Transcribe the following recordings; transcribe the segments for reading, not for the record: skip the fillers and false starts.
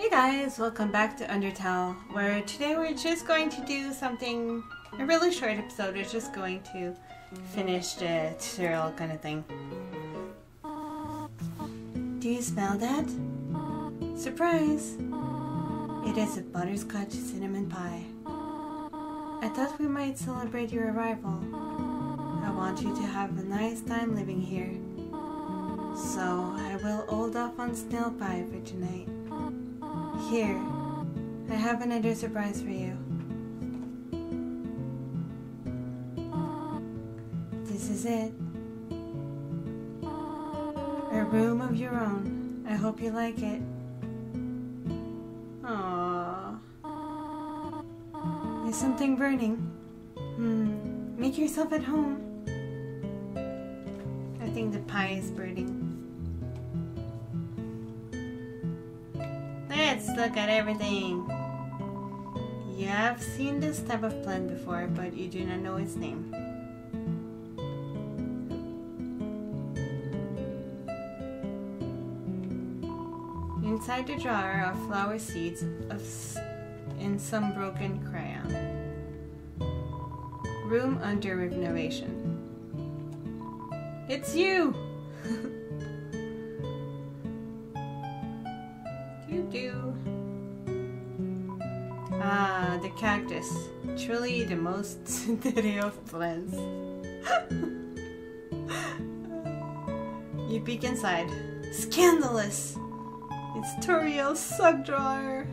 Hey guys, welcome back to Undertale, where today we're just going to do something, a really short episode. We're just going to finish the tutorial kind of thing. Do you smell that? Surprise! It is a butterscotch cinnamon pie. I thought we might celebrate your arrival. I want you to have a nice time living here. So I will hold off on snail pie for tonight. Here, I have another surprise for you. This is it. A room of your own. I hope you like it. Aww. Is something burning? Make yourself at home. I think the pie is burning. Let's look at everything. You have seen this type of plant before, but you do not know its name. Inside the jar are flower seeds in some broken crayon. Room under renovation. It's you! The cactus, truly the most dirty of plants. You peek inside. Scandalous! It's Toriel's sock drawer.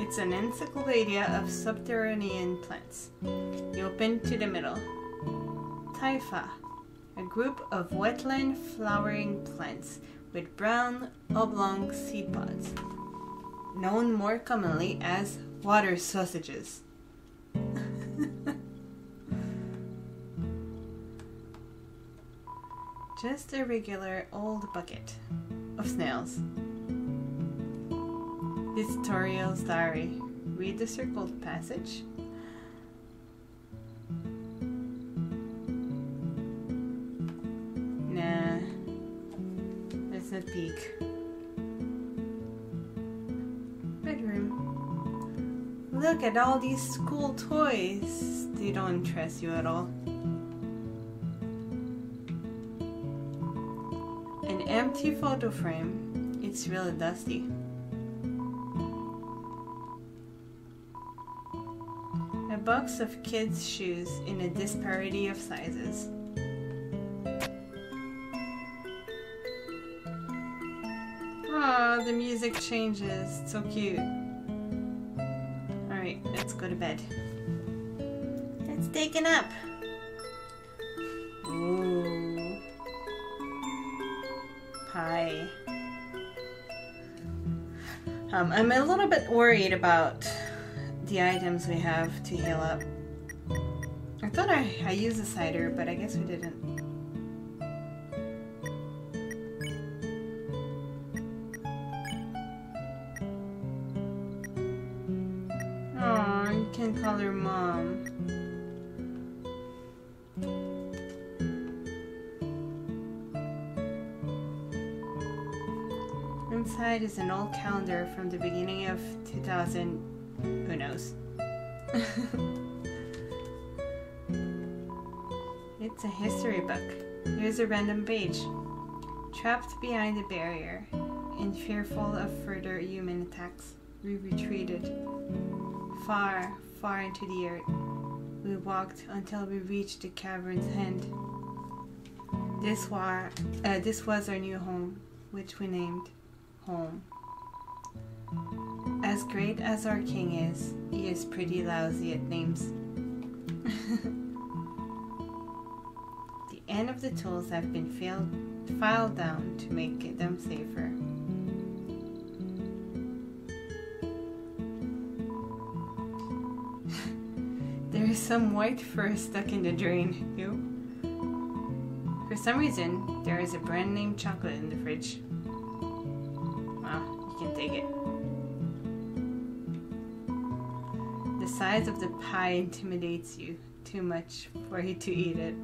It's an encyclopedia of subterranean plants. You open to the middle. Typha, a group of wetland flowering plants with brown oblong seed pods, known more commonly as water sausages. Just a regular old bucket of snails. This is Toriel's diary. Read the circled passage. Nah, let's not peek. Look at all these cool toys. They don't interest you at all. An empty photo frame. It's really dusty. A box of kids' shoes in a disparity of sizes. Aww, the music changes. So cute. Let's go to bed. Let's take a nap. Ooh. Pie. I'm a little bit worried about the items we have to heal up. I thought I used a cider, but I guess we didn't. Can call her mom. Inside is an old calendar from the beginning of 2000. Who knows? It's a history book. Here's a random page. Trapped behind a barrier, and fearful of further human attacks, we retreated. Far, far into the earth, we walked until we reached the cavern's end. This was our new home, which we named Home. As great as our king is, he is pretty lousy at names. The end of the tools have been filed down to make them safer. There's some white fur stuck in the drain. Ew. For some reason, there is a brand name chocolate in the fridge. Wow, you can take it. The size of the pie intimidates you too much for you to eat it.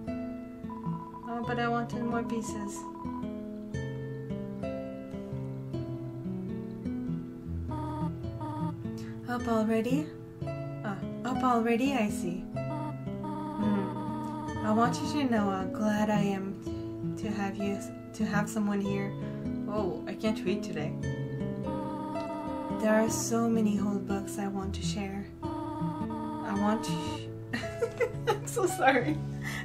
Oh, but I wanted more pieces. Up already? Up already, I see. I want you to know how glad I am to have you, to have someone here. Oh, I can't read today. There are so many whole books I want to share. I want to... I'm so sorry.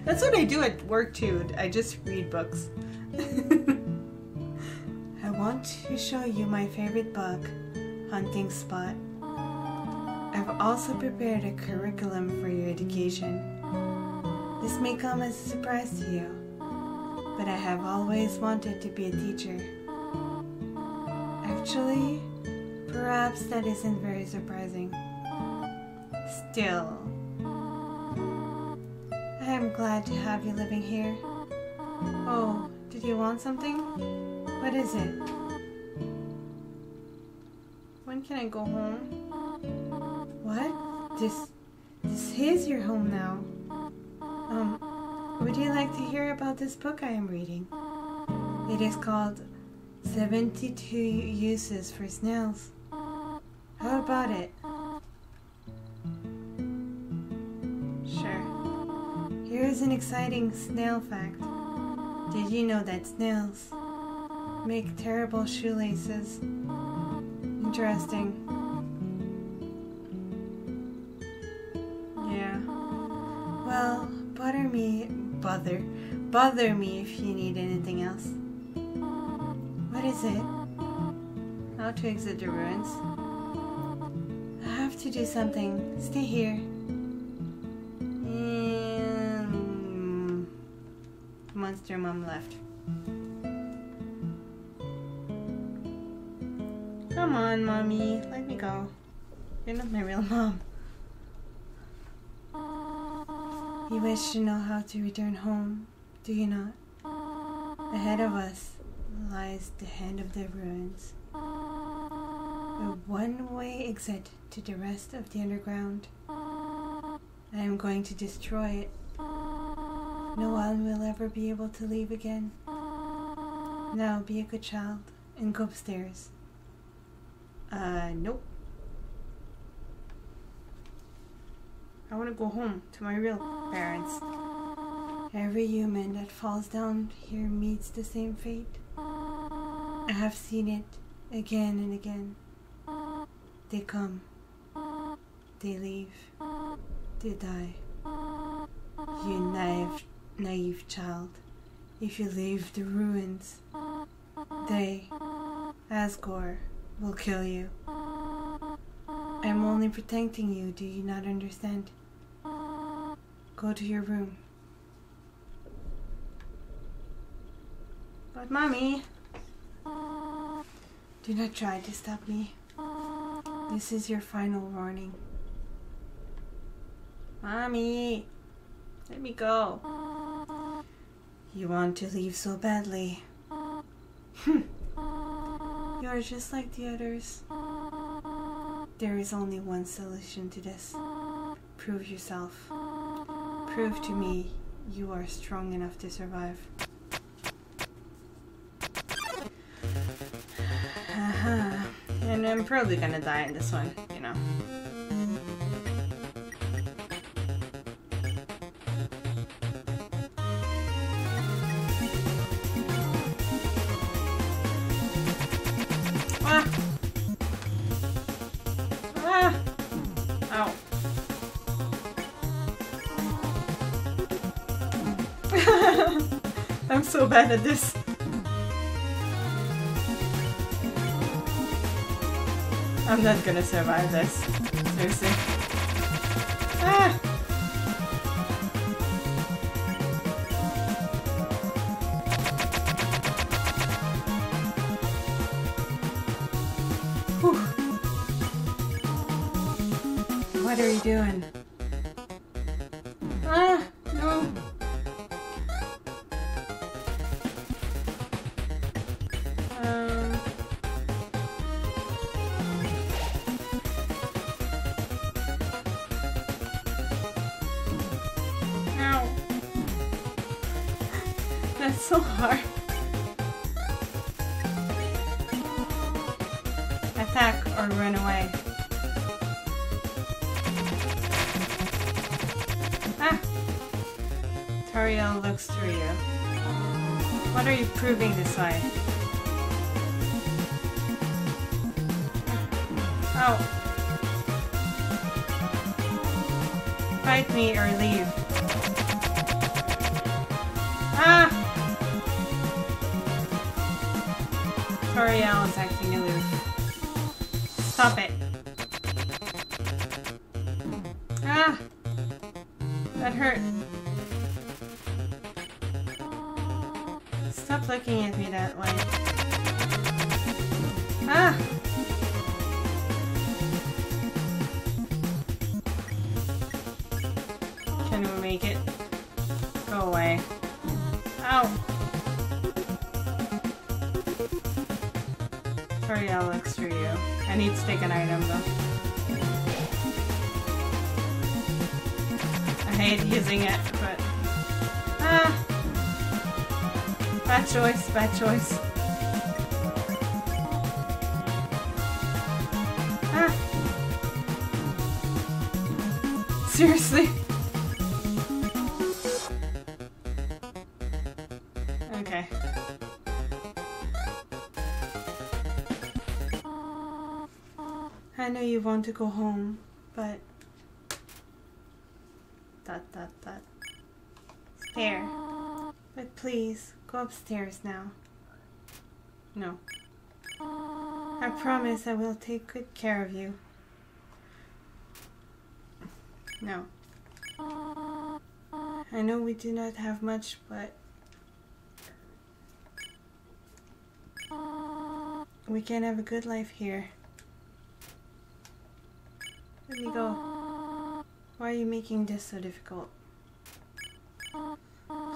That's what I do at work too. I just read books. I want to show you my favorite bug hunting spot. I've also prepared a curriculum for your education. This may come as a surprise to you, but I have always wanted to be a teacher. Actually, perhaps that isn't very surprising. Still, I am glad to have you living here. Oh, did you want something? What is it? When can I go home? What? This is your home now. Would you like to hear about this book I am reading? It is called 72 Uses for Snails. How about it? Sure. Here is an exciting snail fact. Did you know that snails make terrible shoelaces? Interesting. Well, bother me if you need anything else. What is it? How to exit the ruins? I have to do something. Stay here. And Monster Mom left. Come on, Mommy. Let me go. You're not my real mom. You wish to know how to return home, do you not? Ahead of us lies the hand of the ruins. A one-way exit to the rest of the underground. I am going to destroy it. No one will ever be able to leave again. Now be a good child and go upstairs. Nope. I want to go home to my real parents. Every human that falls down here meets the same fate. I have seen it again and again. They come. They leave. They die. You naive child. If you leave the ruins, they, Asgore, will kill you. I'm only protecting you, do you not understand? Go to your room. But Mommy! Do not try to stop me. This is your final warning. Mommy! Let me go. You want to leave so badly. You are just like the others. There is only one solution to this. Prove yourself. Prove to me you are strong enough to survive. And I'm probably gonna die in this one, you know. I'm so bad at this. I'm not gonna survive this. Seriously. Ah! Whew. What are you doing? Ah! No! That's so hard. Attack or run away. Toriel looks through you. What are you proving this way? Oh. Fight me or leave. Ah! Toriel is acting aloof. Stop it. Ah! That hurt. Stop looking at me that way. Ah! Can we make it go away? Ow! Toriel looks through you. I need to take an item though. I hate using it, but... Ah! Bad choice, bad choice. Ah! Seriously? Okay. I know you want to go home, but... Dot, dot, dot. Stare. But please... Go upstairs now. No. I promise I will take good care of you. No. I know we do not have much, but... We can have a good life here. Let me go. Why are you making this so difficult?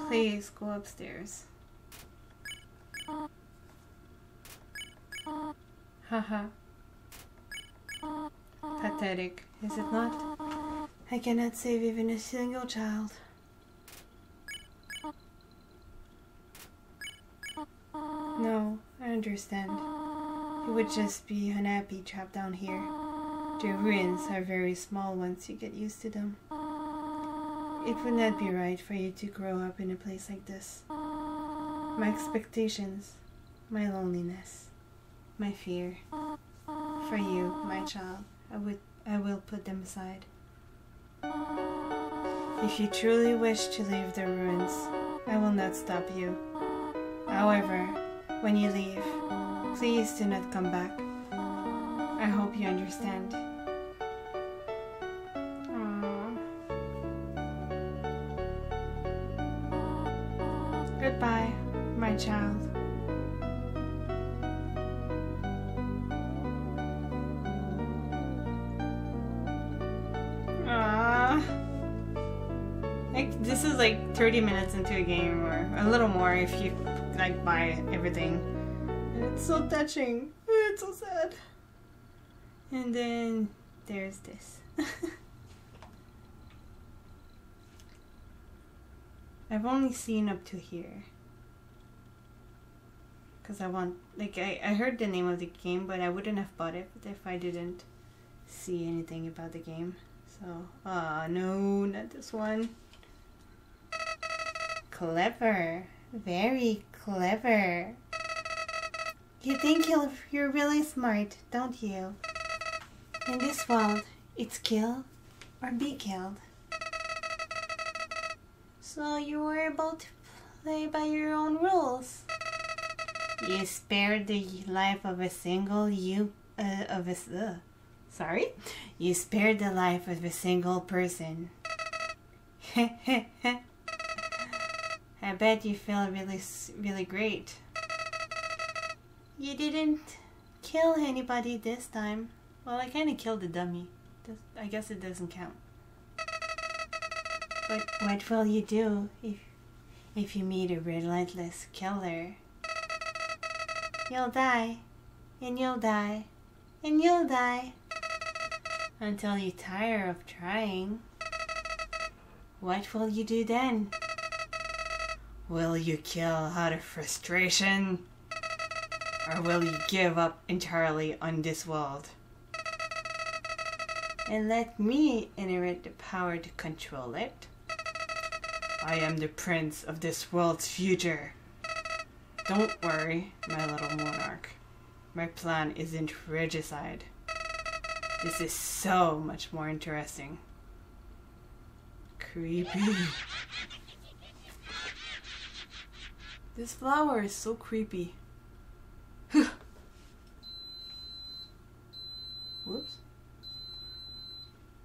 Please, go upstairs. Haha. Pathetic, is it not? I cannot save even a single child. No, I understand. You would just be unhappy trapped down here. The ruins are very small once you get used to them. It would not be right for you to grow up in a place like this. My expectations, my loneliness, my fear. For you, my child, I will put them aside. If you truly wish to leave the ruins, I will not stop you. However, when you leave, please do not come back. I hope you understand. Aww. Goodbye, my child. This is like 30 minutes into a game, or a little more if you like buy everything. And it's so touching. It's so sad. And then there's this. I've only seen up to here. Cause I want, like, I heard the name of the game, but I wouldn't have bought it if I didn't see anything about the game. So, ah, no, not this one. Clever. Very clever. You think you're really smart, don't you? In this world, it's kill or be killed. So you were able to play by your own rules. You spared the life of a single You spared the life of a single person. I bet you feel really great. You didn't kill anybody this time. Well, I kinda killed the dummy. I guess it doesn't count. But what will you do if you meet a relentless killer? You'll die, and you'll die, and you'll die. Until you tire of trying. What will you do then? Will you kill out of frustration? Or will you give up entirely on this world? And let me inherit the power to control it? I am the prince of this world's future. Don't worry, my little monarch. My plan isn't regicide. This is so much more interesting. Creepy. This flower is so creepy. Whoops.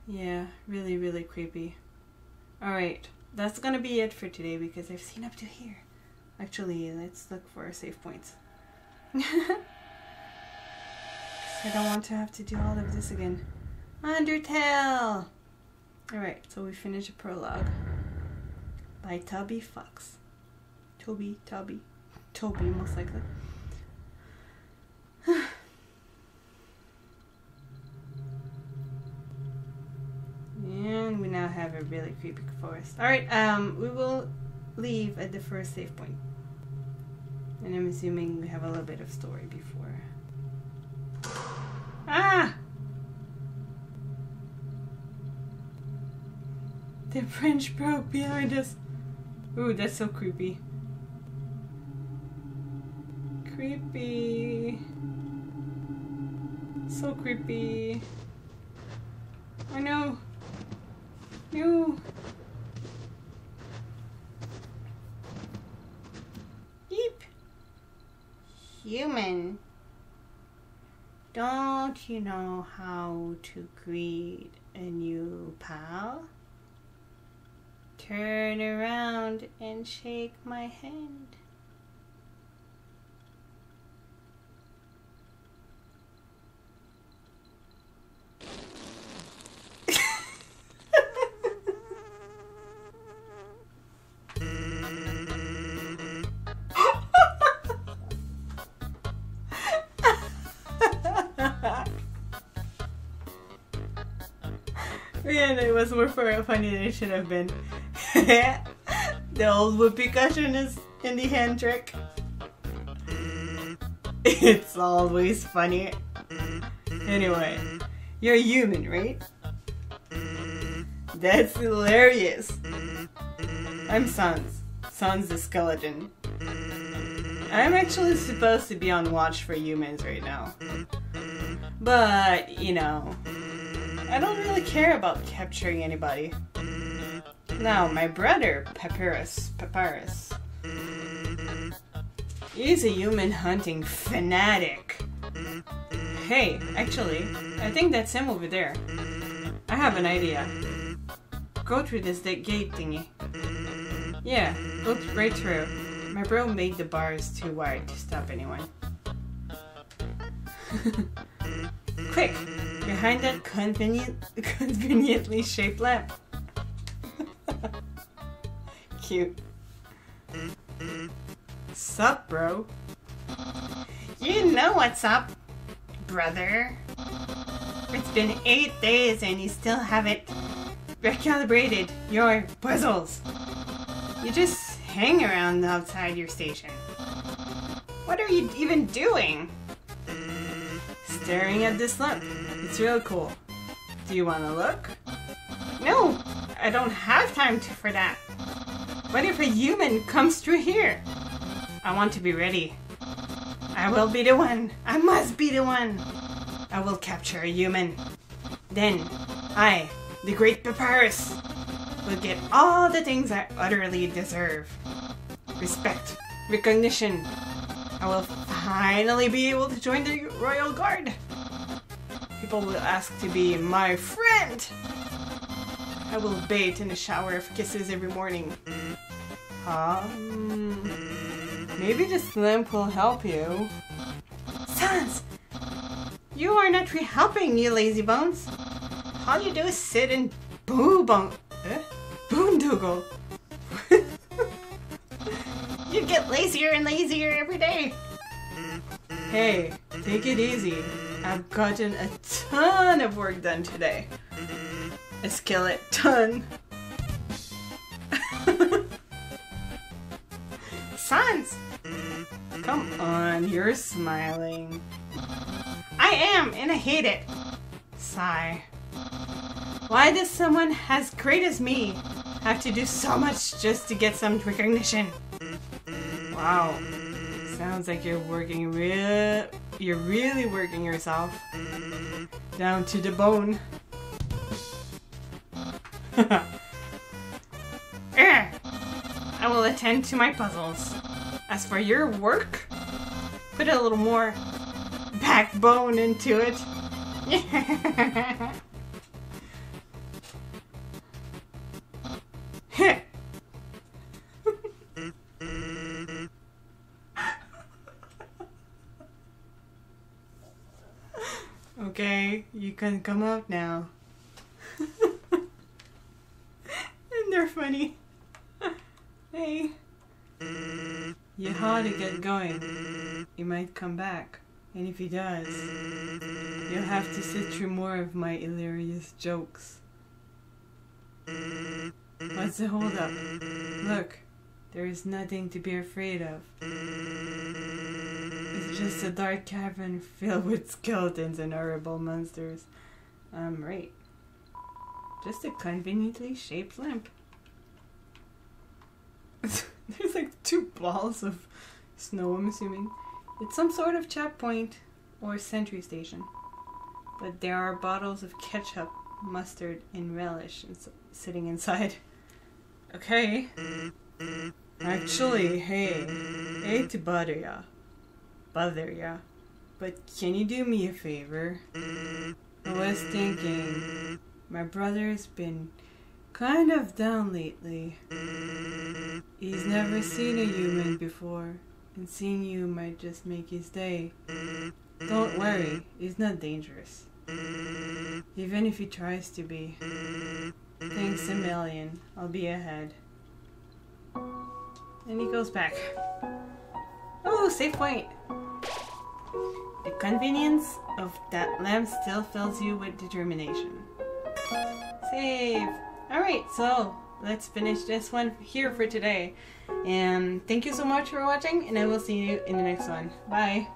Yeah, really, really creepy. Alright, that's gonna be it for today because I've seen up to here. Actually, let's look for save points. I don't want to have to do all of this again. Undertale! Alright, so we finished a prologue by Toby Fox. Toby, most likely. And we now have a really creepy forest. Alright, we will leave at the first save point. And I'm assuming we have a little bit of story before. Ah! The French broke behind us. Ooh, that's so creepy. Creepy. So creepy. Oh no. No. Yeep. Human. Don't you know how to greet a new pal? Turn around and shake my hand. Man, it was more funny than it should have been. The old whoopee cushion is in the hand trick. It's always funny. Anyway, you're human, right? That's hilarious. I'm Sans. Sans the skeleton. I'm actually supposed to be on watch for humans right now. But, you know, I don't really care about capturing anybody. Now, my brother, Papyrus, he's a human hunting fanatic. Hey, actually, I think that's him over there. I have an idea. Go through this gate thingy. Yeah, look right through. My bro made the bars too wide to stop anyone. Quick! Behind that conveniently shaped lamp. Cute. Sup, bro? You know what's up, brother. It's been 8 days and you still haven't recalibrated your puzzles. You just hang around outside your station. What are you even doing? Staring at this lamp. It's real cool. Do you want to look? No, I don't have time for that. What if a human comes through here? I want to be ready. I will be the one. I must be the one. I will capture a human. Then, I, the great Papyrus, will get all the things I utterly deserve. Respect, recognition. I will finally be able to join the Royal Guard. People will ask to be my friend. I will bathe in a shower of kisses every morning. Maybe this lamp will help you. Sans! You are not helping, you lazy bones. All you do is sit and boondoggle. You get lazier and lazier every day. Hey, take it easy. I've gotten a ton of work done today. A skillet ton. Sans! Come on, you're smiling. I am, and I hate it. Sigh. Why does someone as great as me I have to do so much just to get some recognition. Wow. Sounds like you're working really working yourself down to the bone. I will attend to my puzzles. As for your work, put a little more backbone into it. Okay, you can come out now. And they're funny. Hey. You ought to get going. He might come back. And if he does, you'll have to sit through more of my hilarious jokes. What's the holdup? Look, there is nothing to be afraid of. It's just a dark cavern filled with skeletons and horrible monsters. Right. Just a conveniently shaped lamp. There's like two balls of snow, I'm assuming. It's some sort of checkpoint or sentry station. But there are bottles of ketchup, mustard, and relish sitting inside. Okay. Actually, hey, hate to bother ya. But can you do me a favor? I was thinking, my brother's been kind of down lately. He's never seen a human before, and seeing you might just make his day. Don't worry, he's not dangerous. Even if he tries to be. Thanks a million, I'll be ahead. And he goes back. Oh, safe point! The convenience of that lamp still fills you with determination. Save! Alright, so let's finish this one here for today. And thank you so much for watching, and I will see you in the next one. Bye!